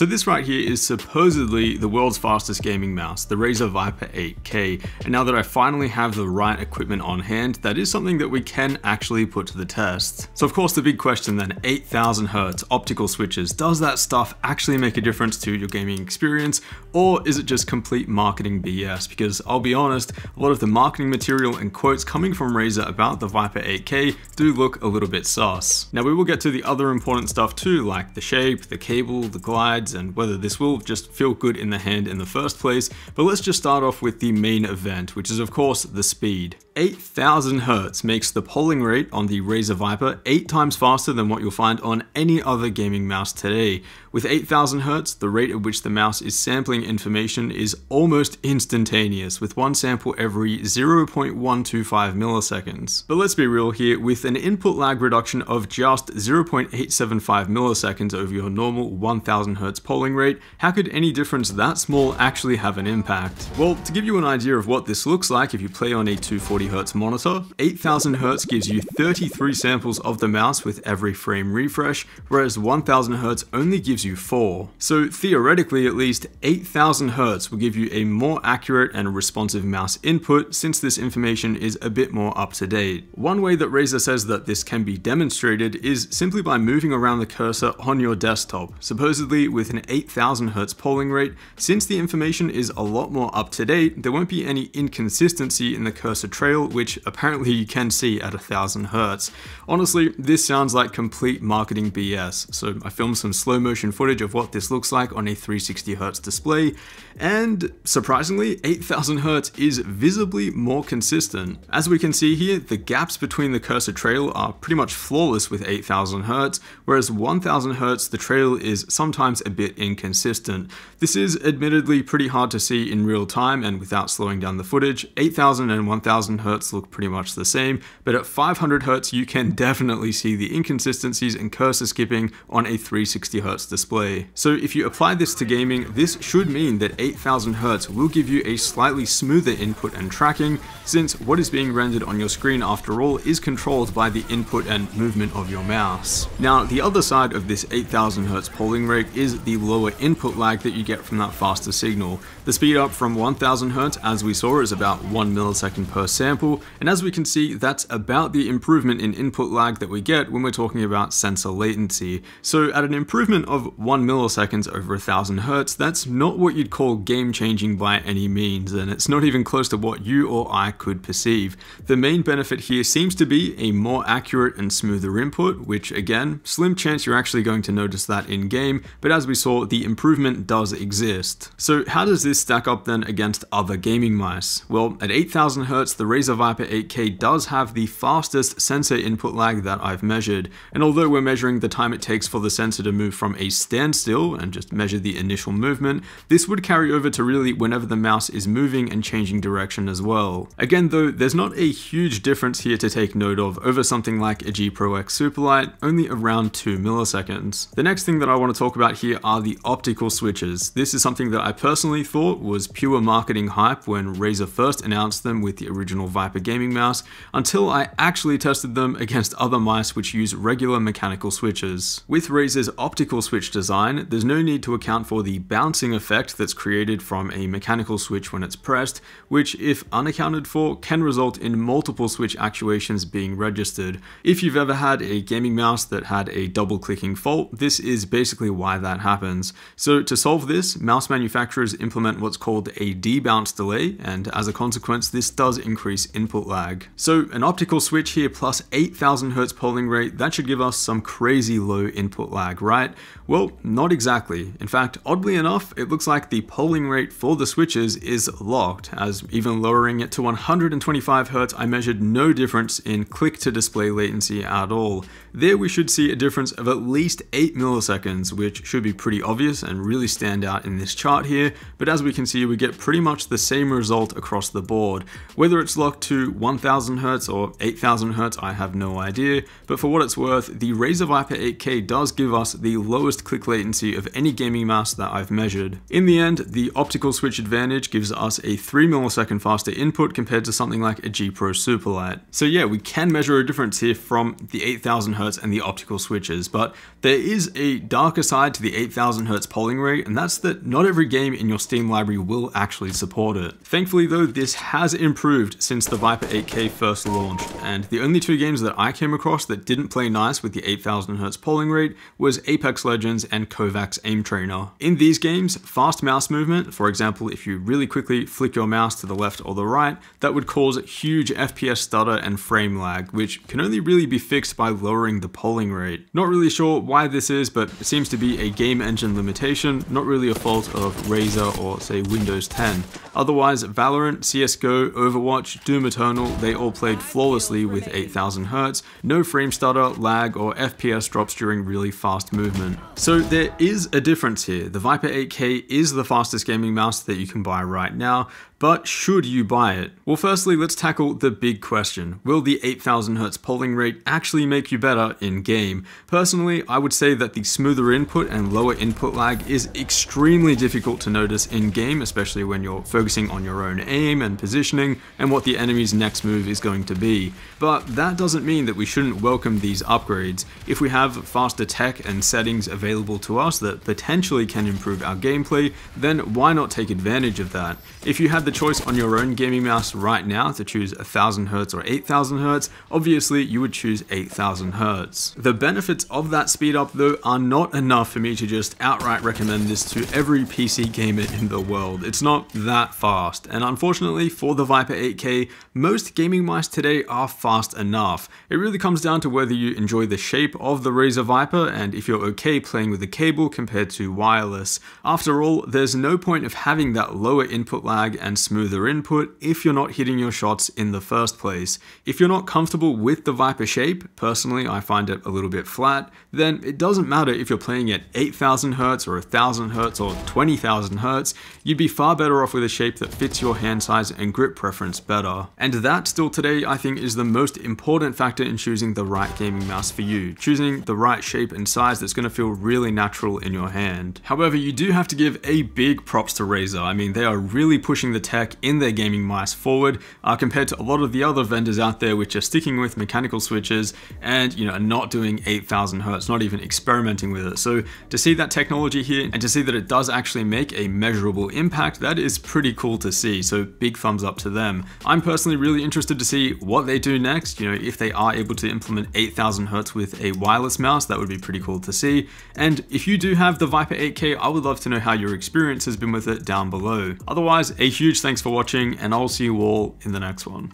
So this right here is supposedly the world's fastest gaming mouse, the Razer Viper 8K. And now that I finally have the right equipment on hand, that is something that we can actually put to the test. So of course the big question then, 8,000 Hertz optical switches, does that stuff actually make a difference to your gaming experience? Or is it just complete marketing BS? Because I'll be honest, a lot of the marketing material and quotes coming from Razer about the Viper 8K do look a little bit sus. Now we will get to the other important stuff too, like the shape, the cable, the glide, and whether this will just feel good in the hand in the first place. But let's just start off with the main event, which is of course the speed. 8,000 Hertz makes the polling rate on the Razer Viper 8 times faster than what you'll find on any other gaming mouse today. With 8,000 Hertz, the rate at which the mouse is sampling information is almost instantaneous, with one sample every 0.125 milliseconds. But let's be real here, with an input lag reduction of just 0.875 milliseconds over your normal 1,000 Hertz polling rate, how could any difference that small actually have an impact? Well, to give you an idea of what this looks like if you play on a 240 Hz monitor, 8,000 Hz gives you 33 samples of the mouse with every frame refresh, whereas 1,000 Hz only gives you 4. So theoretically at least, 8,000 Hz will give you a more accurate and responsive mouse input, since this information is a bit more up to date. One way that Razer says that this can be demonstrated is simply by moving around the cursor on your desktop. Supposedly with an 8,000 Hz polling rate, since the information is a lot more up to date, there won't be any inconsistency in the cursor trail, which apparently you can see at 1,000 Hz. Honestly, this sounds like complete marketing BS. So I filmed some slow motion footage of what this looks like on a 360 Hz display, and surprisingly, 8,000 Hz is visibly more consistent. As we can see here, the gaps between the cursor trail are pretty much flawless with 8,000 Hz, whereas 1,000 Hz, the trail is sometimes a bit inconsistent. This is admittedly pretty hard to see in real time and without slowing down the footage. 8,000 and 1,000 Hertz look pretty much the same, but at 500 Hertz you can definitely see the inconsistencies and cursor skipping on a 360 Hertz display. So if you apply this to gaming, this should mean that 8,000 Hertz will give you a slightly smoother input and tracking, since what is being rendered on your screen after all is controlled by the input and movement of your mouse. Now the other side of this 8,000 Hertz polling rate is the lower input lag that you get from that faster signal. The speed up from 1,000 Hz, as we saw, is about 1 millisecond per sample, and as we can see, that's about the improvement in input lag that we get when we're talking about sensor latency. So at an improvement of 1 millisecond over 1,000 Hz, that's not what you'd call game-changing by any means, and it's not even close to what you or I could perceive. The main benefit here seems to be a more accurate and smoother input, which again, slim chance you're actually going to notice that in game, but as we saw, the improvement does exist. So how does this stack up then against other gaming mice? Well, at 8,000 Hz, the Razer Viper 8K does have the fastest sensor input lag that I've measured. And although we're measuring the time it takes for the sensor to move from a standstill and just measure the initial movement, this would carry over to really whenever the mouse is moving and changing direction as well. Again though, there's not a huge difference here to take note of over something like a G Pro X Superlight, only around 2 milliseconds. The next thing that I want to talk about here are the optical switches. This is something that I personally thought was pure marketing hype when Razer first announced them with the original Viper gaming mouse, until I actually tested them against other mice which use regular mechanical switches. With Razer's optical switch design, there's no need to account for the bouncing effect that's created from a mechanical switch when it's pressed, which if unaccounted for can result in multiple switch actuations being registered. If you've ever had a gaming mouse that had a double clicking fault, this is basically why that happens. So to solve this, mouse manufacturers implement what's called a debounce delay, and as a consequence this does increase input lag. So an optical switch here plus 8,000 Hz polling rate, that should give us some crazy low input lag, right? Well, not exactly. In fact, oddly enough, it looks like the polling rate for the switches is locked, as even lowering it to 125 Hz I measured no difference in click to display latency at all. There we should see a difference of at least 8 milliseconds, which should be pretty obvious and really stand out in this chart here, but as we can see we get pretty much the same result across the board. Whether it's locked clock to 1000 Hz or 8000 Hz, I have no idea, but for what it's worth, the Razer Viper 8K does give us the lowest click latency of any gaming mouse that I've measured. In the end, the optical switch advantage gives us a 3 millisecond faster input compared to something like a G Pro Superlight. So yeah, we can measure a difference here from the 8000 Hz and the optical switches, but there is a darker side to the 8000 Hz polling rate, and that's that not every game in your Steam library will actually support it. Thankfully though, this has improved since the Viper 8K first launched, and the only two games that I came across that didn't play nice with the 8000 Hz polling rate was Apex Legends and Kovacs Aim Trainer. In these games, fast mouse movement, for example if you really quickly flick your mouse to the left or the right, that would cause huge FPS stutter and frame lag, which can only really be fixed by lowering the polling rate. Not really sure why this is, but it seems to be a game engine limitation, not really a fault of Razer or say Windows 10. Otherwise, Valorant, CSGO, Overwatch, Doom Eternal, they all played flawlessly with 8000 Hz, no frame stutter, lag, or FPS drops during really fast movement. So there is a difference here. The Viper 8K is the fastest gaming mouse that you can buy right now, but should you buy it? Well, firstly, let's tackle the big question. Will the 8000 Hz polling rate actually make you better in game? Personally, I would say that the smoother input and lower input lag is extremely difficult to notice in game, especially when you're focusing on your own aim and positioning and what the enemy's next move is going to be. But that doesn't mean that we shouldn't welcome these upgrades. If we have faster tech and settings available to us that potentially can improve our gameplay, then why not take advantage of that? If you had the choice on your own gaming mouse right now to choose 1000 Hz or 8000 Hz, obviously you would choose 8000 Hz. The benefits of that speed up though are not enough for me to just outright recommend this to every PC gamer in the world. It's not that fast, and unfortunately for the Viper 8K, most gaming mice today are fast enough. It really comes down to whether you enjoy the shape of the Razer Viper and if you're okay playing with a cable compared to wireless. After all, there's no point of having that lower input lag and smoother input if you're not hitting your shots in the first place. If you're not comfortable with the Viper shape, personally I find it a little bit flat, then it doesn't matter if you're playing at 8000 Hz or 1000 Hz or 20,000 Hz, you'd be far better off with a shape that fits your hand size and grip preference better. And that still today I think is the most important factor in choosing the right gaming mouse for you, choosing the right shape and size that's going to feel really natural in your hand. However, you do have to give a big props to Razer. I mean, they are really pushing the tech in their gaming mice forward compared to a lot of the other vendors out there which are sticking with mechanical switches and not doing 8000 Hz, not even experimenting with it. So to see that technology here and to see that it does actually make a measurable impact, that is pretty cool to see. So big thumbs up to them. I'm personally really interested to see what they do next. If they are able to implement 8000 Hz with a wireless mouse, that would be pretty cool to see. And if you do have the Viper 8K, I would love to know how your experience has been with it down below. Otherwise, a huge thanks for watching, and I'll see you all in the next one.